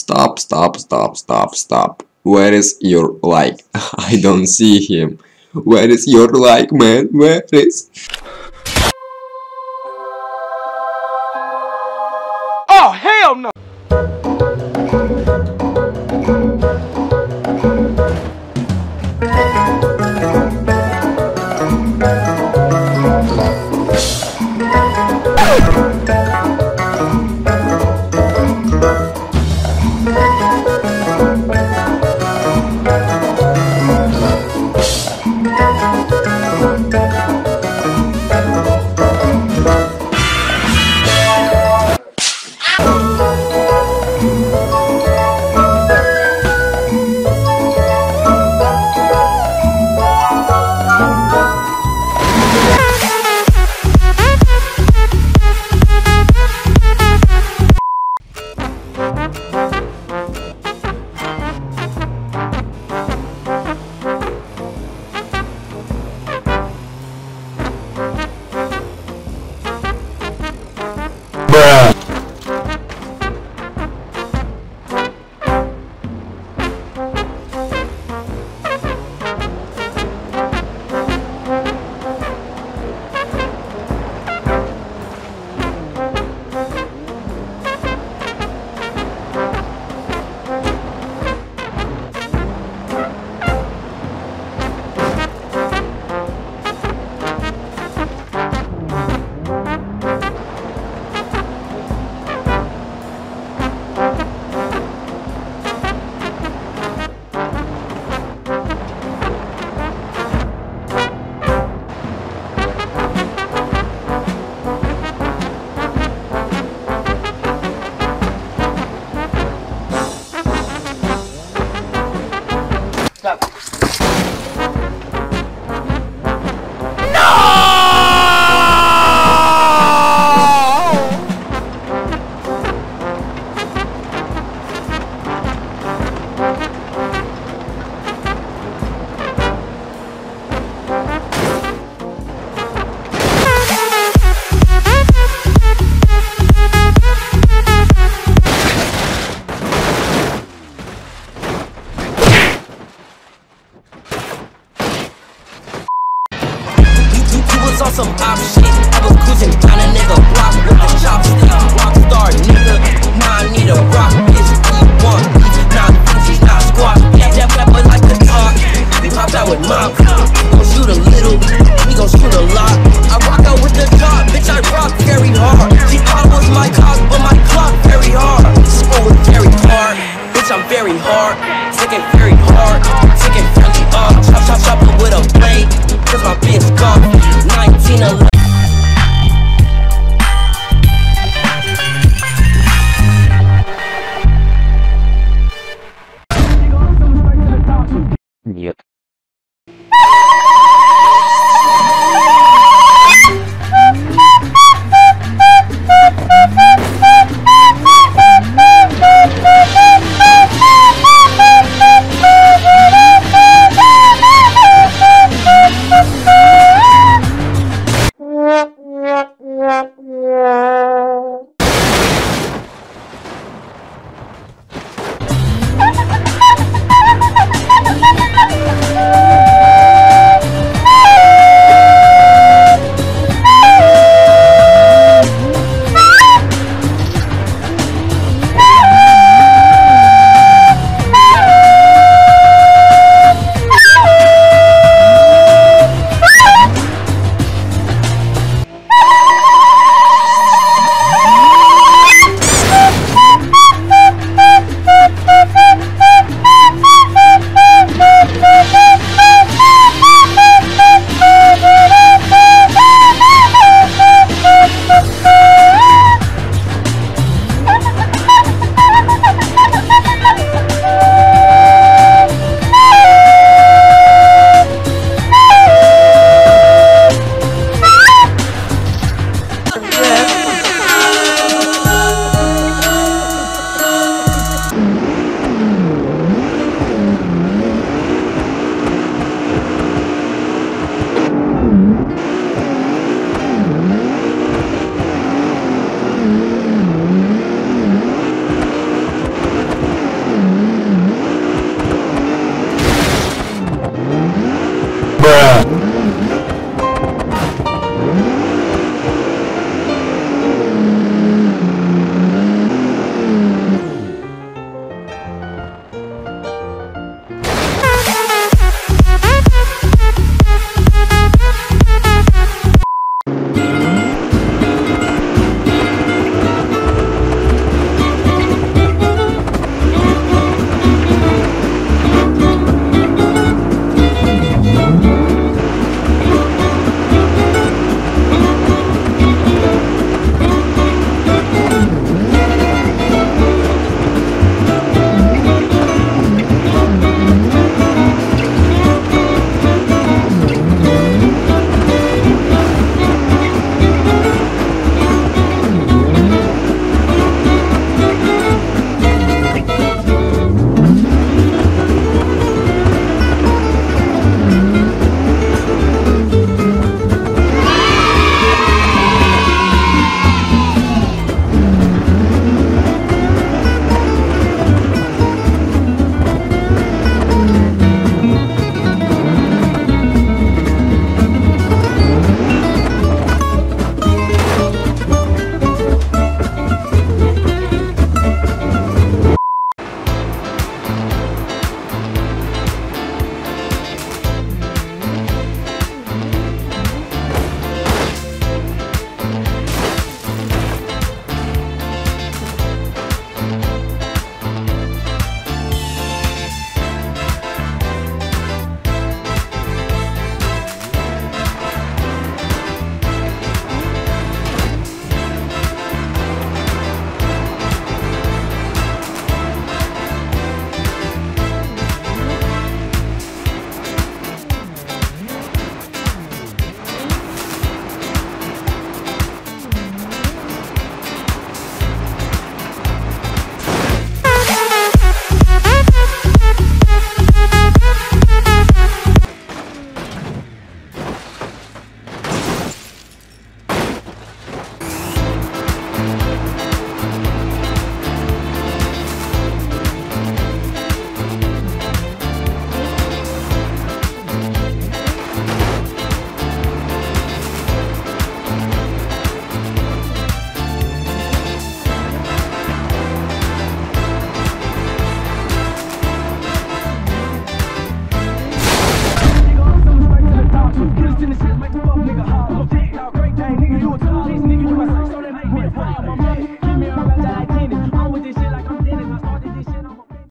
Stop. Where is your like? I don't see him. Where is your like, man? Where is? Oh, hell no! On some op shit, I was cruising down a nigga block with a chopstick, rockstar nigga. Now I need a rock bitch, E1, E9, not squat. That rapper like a dog, we popped out with mob. Gon' shoot a little, we gon' shoot a lot. I rock out with the dog, bitch, I rock very hard. She almost my cock, but my clock very hard. Score with very hard, bitch, I'm very hard. Taking very hard, taking fairly hard. Chop, chop, chop it with a blade, cause my bitch gone. Нет.